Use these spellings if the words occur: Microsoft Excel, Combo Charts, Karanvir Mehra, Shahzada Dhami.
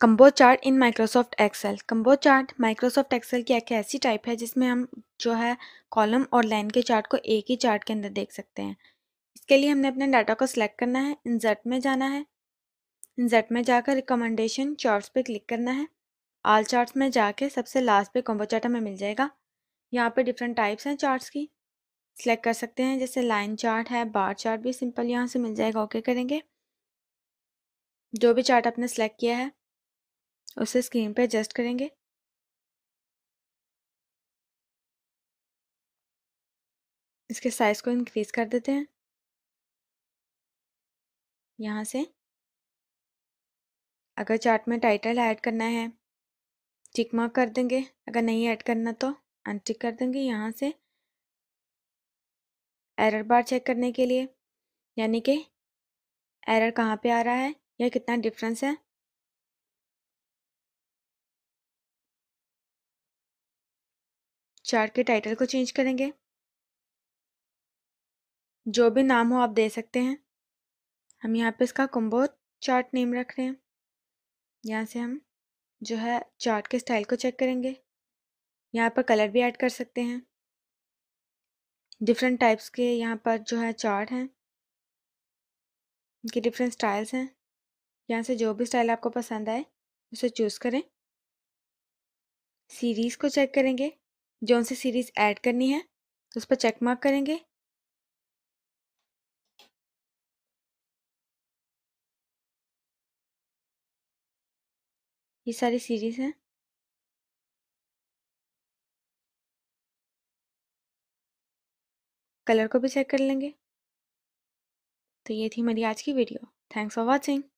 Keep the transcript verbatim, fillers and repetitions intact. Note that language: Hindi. Combo chart in Microsoft Excel. Combo chart Microsoft Excel की एक ऐसी टाइप है जिसमें हम जो है कॉलम और लाइन के चार्ट को एक ही चार्ट के अंदर देख सकते हैं। इसके लिए हमने अपने डाटा को सिलेक्ट करना है, इंसर्ट में जाना है, इंसर्ट में जाकर रिकमेंडेशन चार्ट्स पे क्लिक करना है। ऑल चार्ट्स में जाके सबसे लास्ट पे कम्बो चार्ट हमें मिल जाएगा। यहाँ पर डिफरेंट टाइप्स हैं चार्ट्स की, सिलेक्ट कर सकते हैं, जैसे लाइन चार्ट है, बार चार्ट भी सिंपल यहाँ से मिल जाएगा। ओके करेंगे, जो भी चार्ट आपने सेलेक्ट किया है उसे स्क्रीन पे एडजस्ट करेंगे। इसके साइज को इंक्रीज कर देते हैं यहाँ से। अगर चार्ट में टाइटल ऐड करना है टिक मार्क कर देंगे, अगर नहीं ऐड करना तो अनटिक कर देंगे। यहाँ से एरर बार चेक करने के लिए, यानी कि एरर कहाँ पे आ रहा है या कितना डिफरेंस है। चार्ट के टाइटल को चेंज करेंगे, जो भी नाम हो आप दे सकते हैं। हम यहाँ पे इसका कम्बो चार्ट नेम रख रहे हैं। यहाँ से हम जो है चार्ट के स्टाइल को चेक करेंगे, यहाँ पर कलर भी ऐड कर सकते हैं। डिफरेंट टाइप्स के यहाँ पर जो है चार्ट हैं, इनके डिफरेंट स्टाइल्स हैं। यहाँ से जो भी स्टाइल आपको पसंद आए उसे चूज़ करें। सीरीज़ को चेक करेंगे, जो उनसे सीरीज़ ऐड करनी है तो उस पर चेक मार्क करेंगे। ये सारी सीरीज़ हैं। कलर को भी चेक कर लेंगे। तो ये थी हमारी आज की वीडियो। Thanks for watching.